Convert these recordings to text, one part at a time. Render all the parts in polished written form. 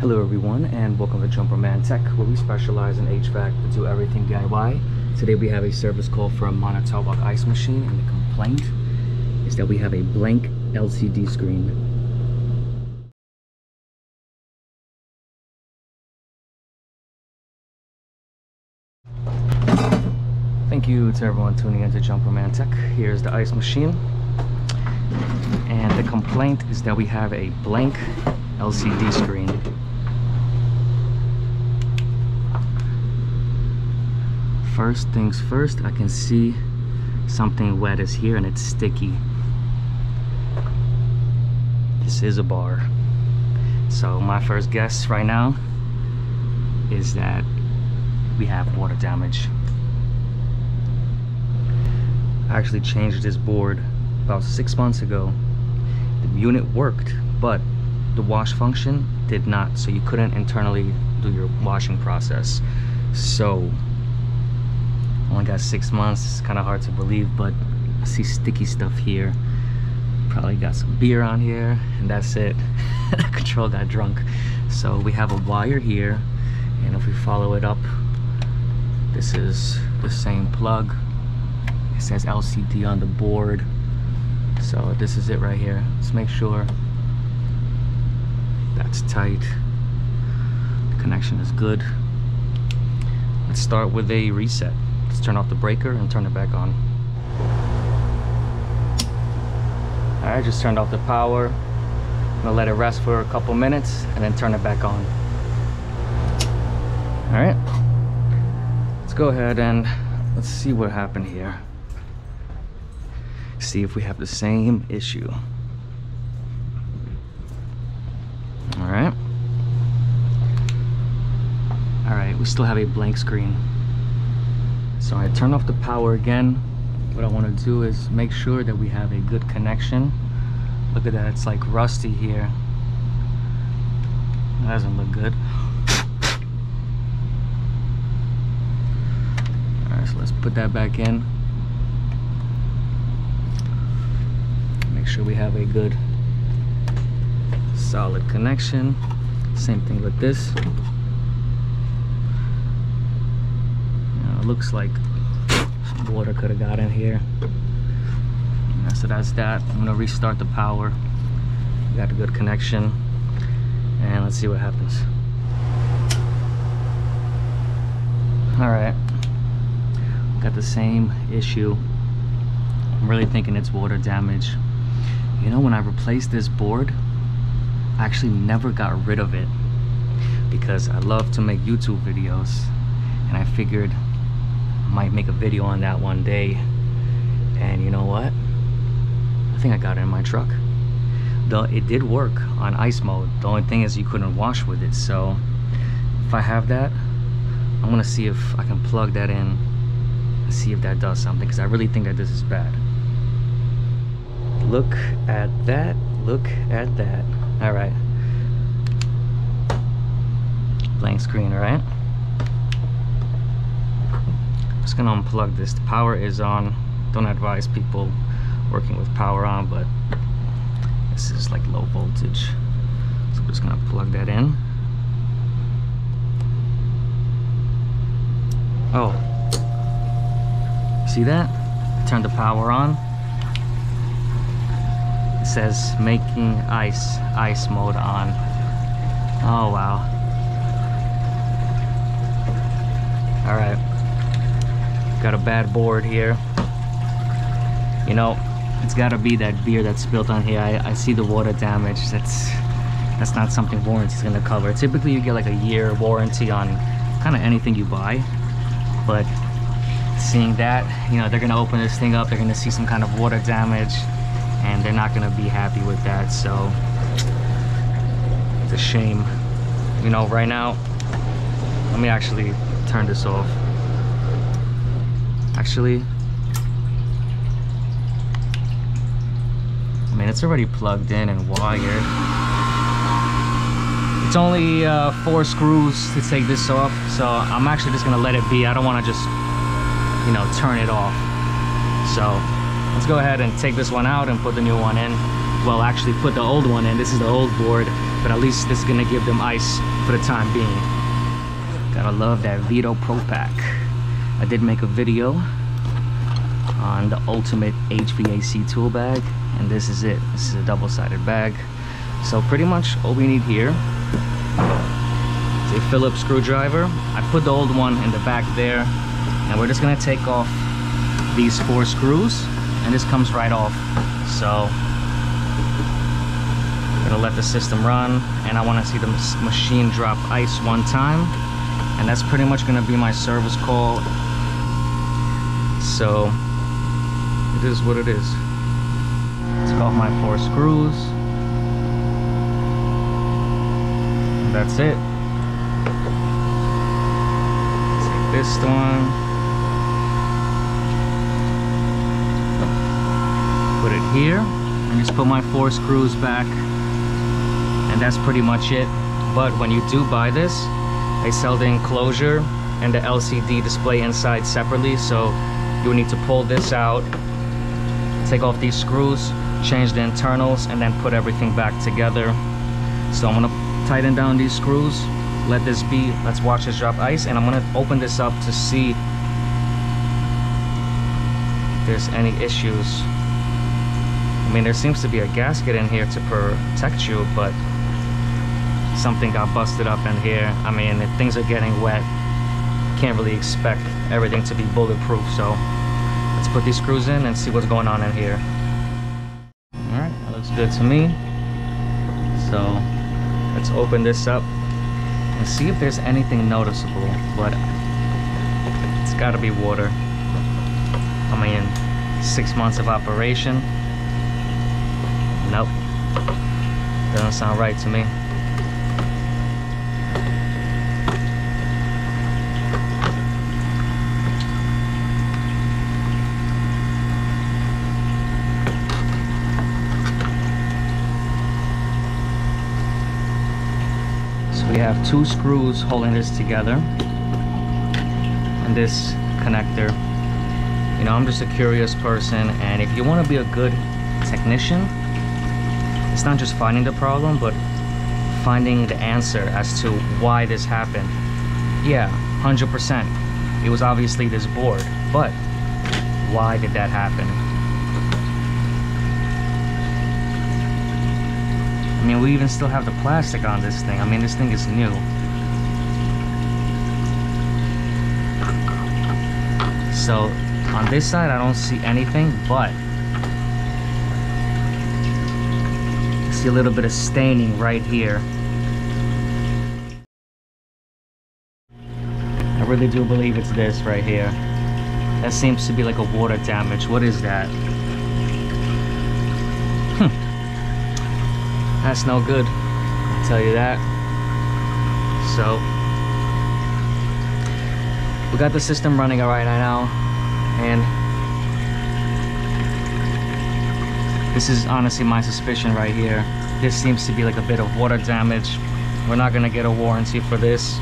Hello everyone, and welcome to Jumper Man Tech, where we specialize in HVAC but do everything DIY. Today we have a service call from Manitowoc ice machine, and the complaint is that we have a blank LCD screen. Thank you to everyone tuning in to Jumper Man Tech. Here's the ice machine, and the complaint is that we have a blank LCD screen. First things first, I can see something wet is here and it's sticky. This is a bar. So my first guess right now is that we have water damage. I actually changed this board about 6 months ago. The unit worked, but the wash function did not, so you couldn't internally do your washing process. So only got 6 months, it's kind of hard to believe, but I see sticky stuff here. Probably got some beer on here, and that's it. The control got drunk. So we have a wire here, and if we follow it up, this is the same plug. It says LCD on the board. So this is it right here. Let's make sure that's tight. The connection is good. Let's start with a reset. Let's turn off the breaker and turn it back on. All right, just turned off the power. I'm gonna let it rest for a couple minutes and then turn it back on. All right, let's go ahead and let's see what happened here. See if we have the same issue. All right. All right, we still have a blank screen. So I turn off the power again. What I want to do is make sure that we have a good connection. Look at that, it's like rusty here. That doesn't look good. All right, so let's put that back in. Make sure we have a good, solid connection. Same thing with this. Looks like water could have got in here. Yeah, so that's that. I'm gonna restart the power. We got a good connection, and let's see what happens. All right, got the same issue. I'm really thinking it's water damage. You know, when I replaced this board, I actually never got rid of it because I love to make YouTube videos, and I figured might make a video on that one day. And you know what, I think I got it in my truck. It did work on ice mode. The only thing is you couldn't wash with it. So if I have that, I'm gonna see if I can plug that in and see if that does something, because I really think that this is bad. Look at that, look at that. All right, blank screen. All right, just gonna unplug this. The power is on. Don't advise people working with power on, but this is like low voltage, so I'm just gonna plug that in. Oh, see that? I turned the power on. It says making ice mode on. Oh wow. All right, got a bad board here. You know, it's got to be that beer that's spilled on here. I see the water damage. That's not something warranty's going to cover. Typically you get like a year warranty on kind of anything you buy, but seeing that, you know, they're going to open this thing up, they're going to see some kind of water damage, and they're not going to be happy with that. So it's a shame. You know, right now, let me actually turn this off. Actually, I mean, it's already plugged in and wired. It's only 4 screws to take this off, so I'm actually just gonna let it be. I don't wanna just, you know, turn it off. So let's go ahead and take this one out and put the new one in. Well, actually put the old one in. This is the old board. but at least this is gonna give them ice for the time being. Gotta love that Vito Pro Pack. I did make a video on the ultimate HVAC tool bag, and this is it. This is a double-sided bag. So pretty much all we need here is a Phillips screwdriver. I put the old one in the back there, and we're just gonna take off these 4 screws, and this comes right off. So I'm gonna let the system run, and I want to see the machine drop ice one time, and that's pretty much gonna be my service call. So it is what it is. Take off my 4 screws, and that's it. Take this one, put it here, and just put my 4 screws back. And that's pretty much it. But when you do buy this, they sell the enclosure and the LCD display inside separately, so you'll need to pull this out, take off these screws, change the internals, and then put everything back together. So I'm gonna tighten down these screws, let this be, let's watch this drop ice, and I'm gonna open this up to see if there's any issues. I mean, there seems to be a gasket in here to protect you, but something got busted up in here. I mean, if things are getting wet, can't really expect everything to be bulletproof. So let's put these screws in and see what's going on in here. All right, that looks good to me. So let's open this up and see if there's anything noticeable, but it's gotta be water. I mean, 6 months of operation. Nope, doesn't sound right to me. We have 2 screws holding this together and this connector. You know, I'm just a curious person, and if you want to be a good technician, it's not just finding the problem, but finding the answer as to why this happened. Yeah, 100%. It was obviously this board, but why did that happen? I mean, we even still have the plastic on this thing. I mean, this thing is new. So on this side, I don't see anything, but I see a little bit of staining right here. I really do believe it's this right here. That seems to be like a water damage. What is that? That's no good, I'll tell you that. So we got the system running all right now, and this is honestly my suspicion right here. This seems to be like a bit of water damage. We're not gonna get a warranty for this,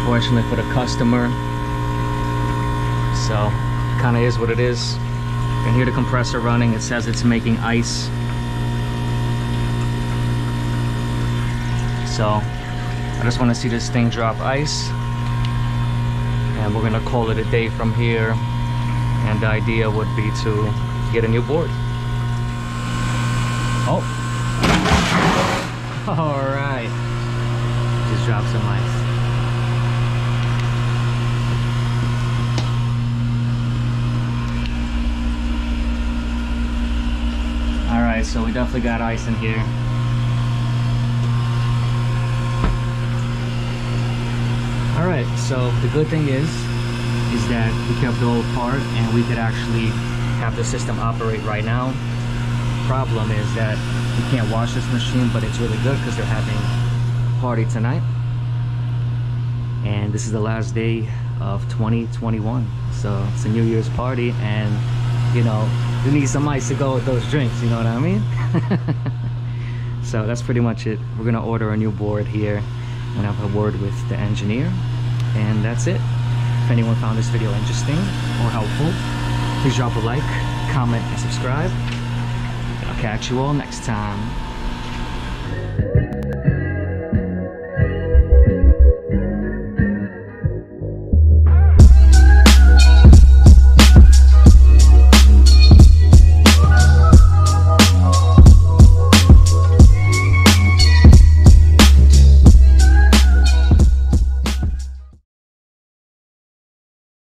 unfortunately, for the customer. So it kind of is what it is. You can hear the compressor running. It says it's making ice. So I just want to see this thing drop ice, and we're gonna call it a day from here. And the idea would be to get a new board. Oh, all right, just dropped some ice. All right, so we definitely got ice in here. Alright, so the good thing is that we kept the old part, and we could actually have the system operate right now. Problem is that you can't wash this machine, but it's really good because they're having a party tonight. And this is the last day of 2021. So it's a New Year's party, and you know, you need some ice to go with those drinks, you know what I mean? So that's pretty much it. We're gonna order a new board here and have a word with the engineer, and that's it. If anyone found this video interesting or helpful, please drop a like, comment, and subscribe. I'll catch you all next time.